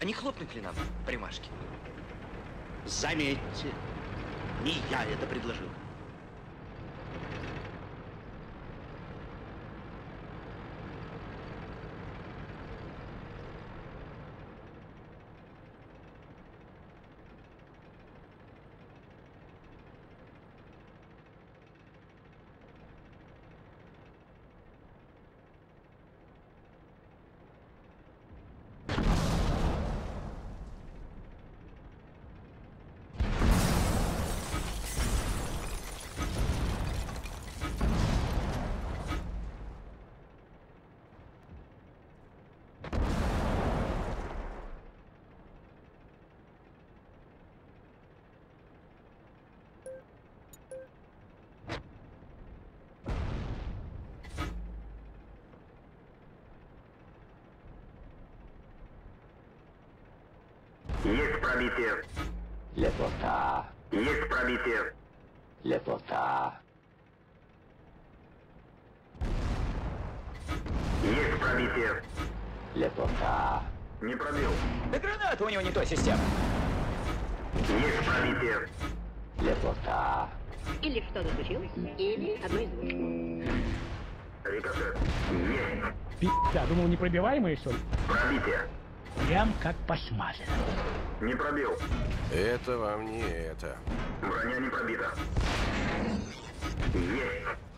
Они хлопнут ли нам по рюмашке? Заметьте, не я это предложил. Есть пробитие. Лепота. Есть пробитие. Лепота. Есть пробитие. Лепота. Не пробил. Да граната у него не то система. Есть пробитие. Лепота. Или что-то случилось, или одно из двух. Рикошет. Есть. Пи***я, думал, непробиваемые, что ли? Пробитие. Прям как посмазано. Не пробил. Это вам не это. Броня не пробита. Есть.